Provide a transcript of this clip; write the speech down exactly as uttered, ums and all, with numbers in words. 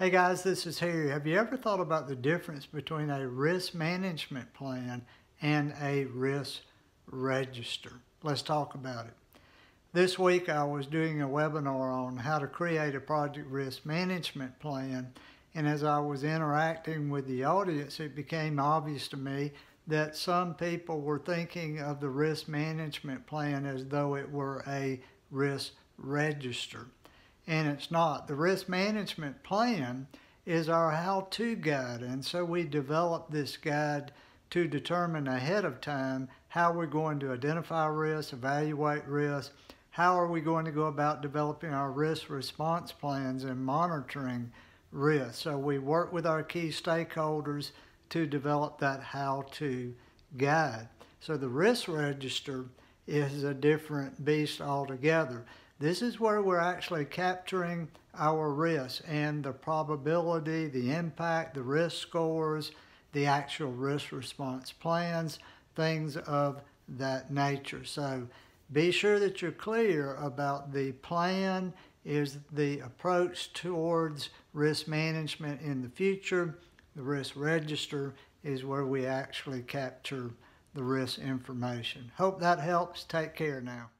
Hey guys, this is Harry. Have you ever thought about the difference between a risk management plan and a risk register? Let's talk about it. This week I was doing a webinar on how to create a project risk management plan, and as I was interacting with the audience, it became obvious to me that some people were thinking of the risk management plan as though it were a risk register. And it's not. The risk management plan is our how-to guide. And so we develop this guide to determine ahead of time how we're going to identify risks, evaluate risks, how are we going to go about developing our risk response plans and monitoring risks. So we work with our key stakeholders to develop that how-to guide. So the risk register is a different beast altogether. This is where we're actually capturing our risks and the probability, the impact, the risk scores, the actual risk response plans, things of that nature. So be sure that you're clear about the plan is the approach towards risk management in the future. The risk register is where we actually capture the risk information. Hope that helps. Take care now.